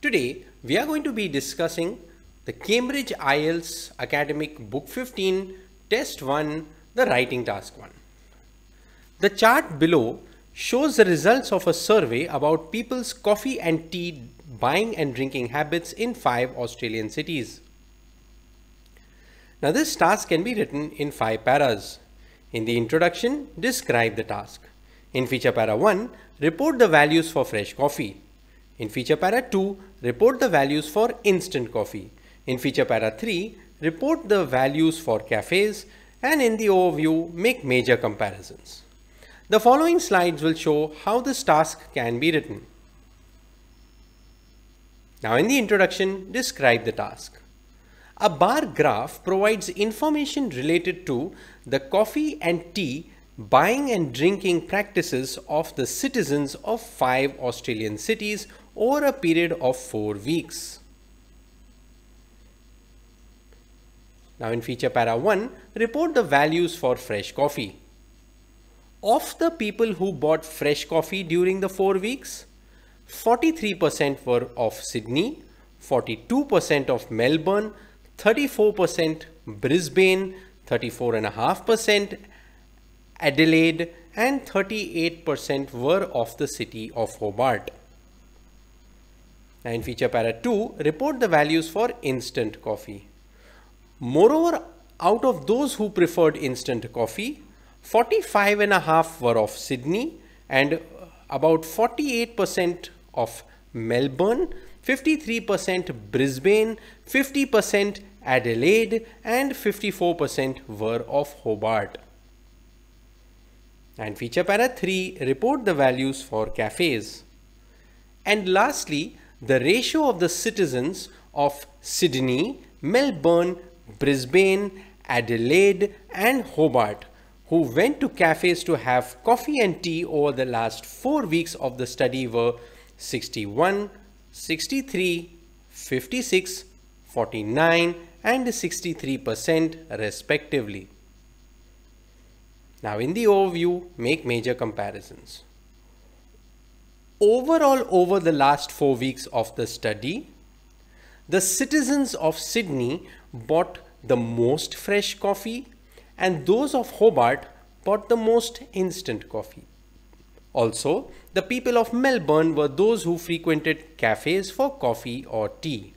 Today, we are going to be discussing the Cambridge IELTS Academic Book 15, Test 1, the Writing Task 1. The chart below shows the results of a survey about people's coffee and tea buying and drinking habits in 5 Australian cities. Now, this task can be written in 5 paras. In the introduction, describe the task. In feature para 1, report the values for fresh coffee. In feature para 2, report the values for instant coffee. In feature para 3, report the values for cafes, and in the overview, make major comparisons. The following slides will show how this task can be written. Now, in the introduction, describe the task. A bar graph provides information related to the coffee and tea buying and drinking practices of the citizens of 5 Australian cities over a period of 4 weeks. Now, in feature para 1, report the values for fresh coffee. Of the people who bought fresh coffee during the 4 weeks, 43% were of Sydney, 42% of Melbourne, 34% Brisbane, 34.5% Adelaide, and 38% were of the city of Hobart. Now, in feature para 2, report the values for instant coffee. Moreover, out of those who preferred instant coffee, 45.5% were of Sydney, and about 48% of Melbourne, 53% Brisbane, 50% Adelaide, and 54% were of Hobart. And feature para 3, report the values for cafes. And lastly, the ratio of the citizens of Sydney, Melbourne, Brisbane, Adelaide, and Hobart who went to cafes to have coffee and tea over the last 4 weeks of the study were 61, 63, 56, 49, and 63% respectively. Now, in the overview, make major comparisons. Overall, over the last 4 weeks of the study, the citizens of Sydney bought the most fresh coffee and those of Hobart bought the most instant coffee. Also, the people of Melbourne were those who frequented cafes for coffee or tea.